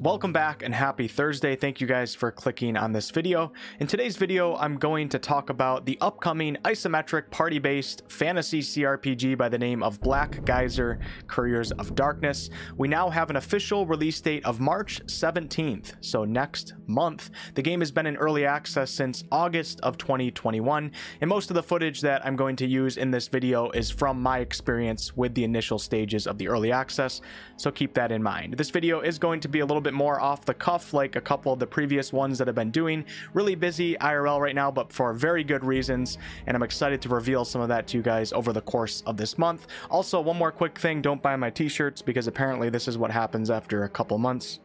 Welcome back and happy Thursday. Thank you guys for clicking on this video. In today's video, I'm going to talk about the upcoming isometric party-based fantasy CRPG by the name of Black Geyser: Couriers of Darkness. We now have an official release date of March 17th, so next month. The game has been in early access since August of 2021, and most of the footage that I'm going to use in this video is from my experience with the initial stages of the early access, so keep that in mind. This video is going to be a little bit more off the cuff like a couple of the previous ones that I've been doing. Really busy IRL right now, but for very good reasons, and I'm excited to reveal some of that to you guys over the course of this month. Also, one more quick thing, don't buy my t-shirts because apparently this is what happens after a couple months.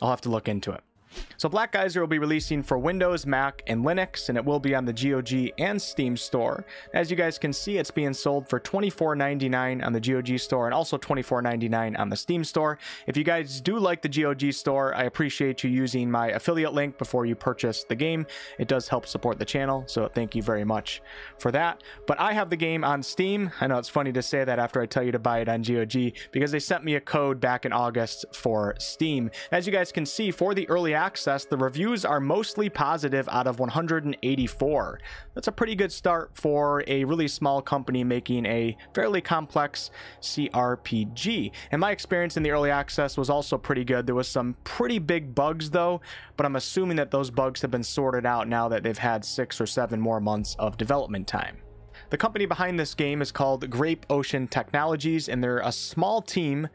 I'll have to look into it. So Black Geyser will be releasing for Windows, Mac, and Linux, and it will be on the GOG and Steam store. As you guys can see, it's being sold for $24.99 on the GOG store and also $24.99 on the Steam store. If you guys do like the GOG store, I appreciate you using my affiliate link before you purchase the game. It does help support the channel, so thank you very much for that. But I have the game on Steam. I know it's funny to say that after I tell you to buy it on GOG, because they sent me a code back in August for Steam. As you guys can see, for the early access, the reviews are mostly positive out of 184. That's a pretty good start for a really small company making a fairly complex CRPG. And my experience in the early access was also pretty good. There was some pretty big bugs though, but I'm assuming that those bugs have been sorted out now that they've had 6 or 7 more months of development time. The company behind this game is called Grape Ocean Technologies, and they're a small team,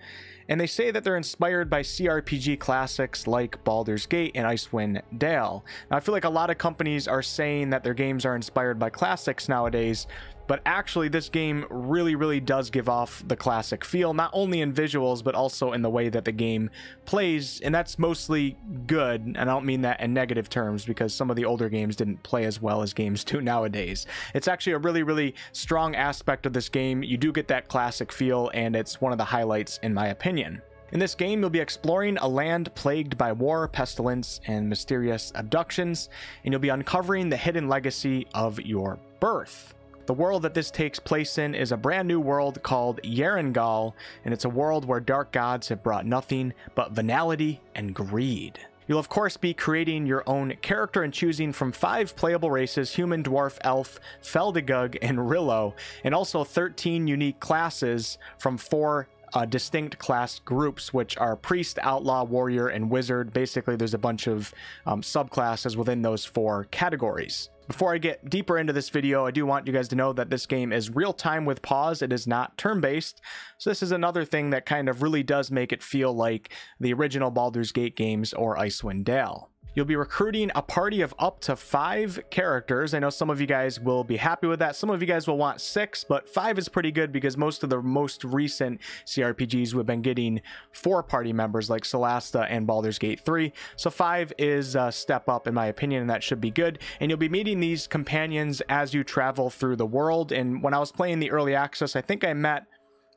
and they say that they're inspired by CRPG classics like Baldur's Gate and Icewind Dale. Now, I feel like a lot of companies are saying that their games are inspired by classics nowadays, but actually this game really does give off the classic feel, not only in visuals, but also in the way that the game plays, and that's mostly good, and I don't mean that in negative terms, because some of the older games didn't play as well as games do nowadays. It's actually a really strong aspect of this game. You do get that classic feel, and it's one of the highlights in my opinion. In this game, you'll be exploring a land plagued by war, pestilence, and mysterious abductions, and you'll be uncovering the hidden legacy of your birth. The world that this takes place in is a brand new world called Yerengal, and it's a world where dark gods have brought nothing but venality and greed. You'll of course be creating your own character and choosing from 5 playable races: human, dwarf, elf, Feldegug, and Rillo, and also 13 unique classes from 4 distinct class groups, which are priest, outlaw, warrior, and wizard. Basically, there's a bunch of subclasses within those 4 categories. Before I get deeper into this video, I do want you guys to know that this game is real-time with pause. It is not turn-based, so this is another thing that kind of really does make it feel like the original Baldur's Gate games or Icewind Dale. You'll be recruiting a party of up to 5 characters. I know some of you guys will be happy with that. Some of you guys will want 6, but 5 is pretty good because most of the most recent CRPGs we've been getting 4 party members like Solasta and Baldur's Gate 3. So 5 is a step up in my opinion, and that should be good. And you'll be meeting these companions as you travel through the world. And when I was playing the early access, I think I met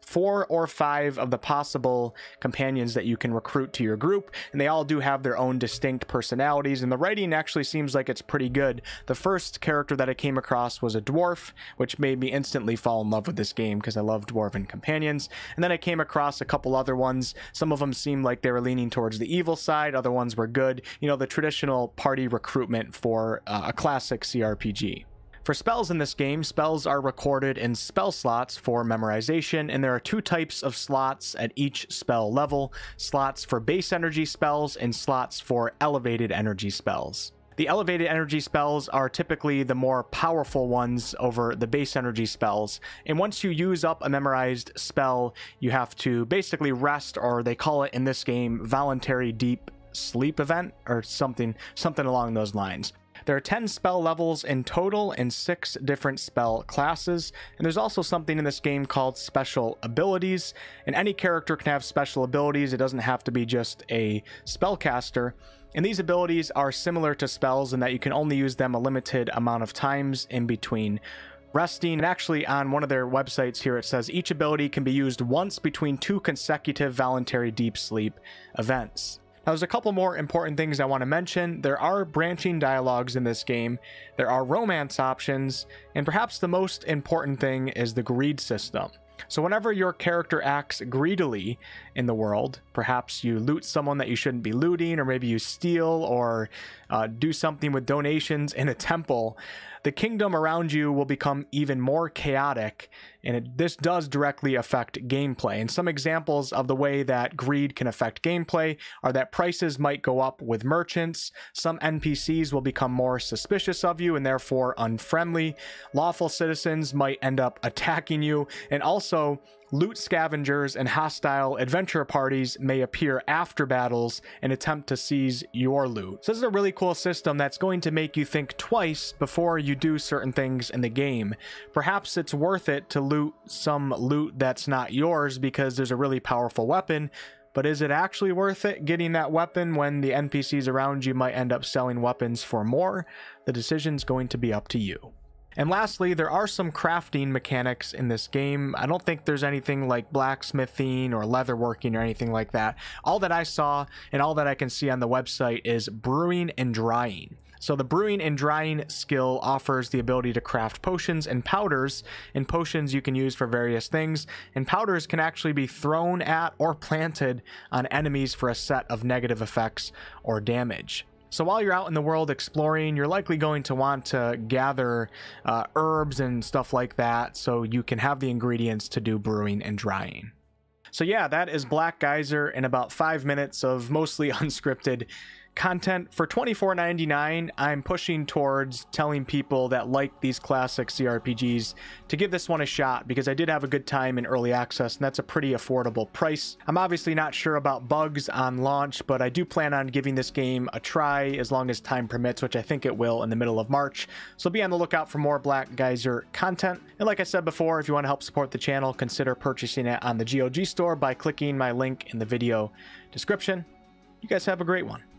4 or 5 of the possible companions that you can recruit to your group, and they all do have their own distinct personalities, and the writing actually seems like it's pretty good. The first character that I came across was a dwarf, which made me instantly fall in love with this game because I love dwarven companions. And then I came across a couple other ones. Some of them seemed like they were leaning towards the evil side, other ones were good. You know, the traditional party recruitment for a classic CRPG. For spells in this game, spells are recorded in spell slots for memorization, and there are 2 types of slots at each spell level: slots for base energy spells and slots for elevated energy spells. The elevated energy spells are typically the more powerful ones over the base energy spells, and once you use up a memorized spell, you have to basically rest, or they call it in this game voluntary deep sleep event or something along those lines. There are 10 spell levels in total and 6 different spell classes, and there's also something in this game called special abilities, and any character can have special abilities. It doesn't have to be just a spellcaster, and these abilities are similar to spells in that you can only use them a limited amount of times in between resting. And actually on one of their websites here, it says each ability can be used once between 2 consecutive voluntary deep sleep events. Now, there's a couple more important things I want to mention. There are branching dialogues in this game, there are romance options, and perhaps the most important thing is the greed system. So whenever your character acts greedily in the world, perhaps you loot someone that you shouldn't be looting, or maybe you steal or do something with donations in a temple, the kingdom around you will become even more chaotic, and this does directly affect gameplay. And some examples of the way that greed can affect gameplay are that prices might go up with merchants, some NPCs will become more suspicious of you and therefore unfriendly, lawful citizens might end up attacking you, and also loot scavengers and hostile adventure parties may appear after battles and attempt to seize your loot. So this is a really cool system that's going to make you think twice before you do certain things in the game. Perhaps it's worth it to loot some loot that's not yours because there's a really powerful weapon, but is it actually worth it getting that weapon when the NPCs around you might end up selling weapons for more? The decision's going to be up to you. And lastly, there are some crafting mechanics in this game. I don't think there's anything like blacksmithing or leatherworking or anything like that. All that I saw and all that I can see on the website is brewing and drying. So the brewing and drying skill offers the ability to craft potions and powders, and potions you can use for various things, and powders can actually be thrown at or planted on enemies for a set of negative effects or damage. So while you're out in the world exploring, you're likely going to want to gather herbs and stuff like that so you can have the ingredients to do brewing and drying. So yeah, that is Black Geyser in about 5 minutes of mostly unscripted content. For $24.99, I'm pushing towards telling people that like these classic CRPGs to give this one a shot, because I did have a good time in early access, and that's a pretty affordable price. I'm obviously not sure about bugs on launch, but I do plan on giving this game a try as long as time permits, which I think it will in the middle of March. So be on the lookout for more Black Geyser content. And like I said before, if you want to help support the channel, consider purchasing it on the GOG store by clicking my link in the video description. You guys have a great one.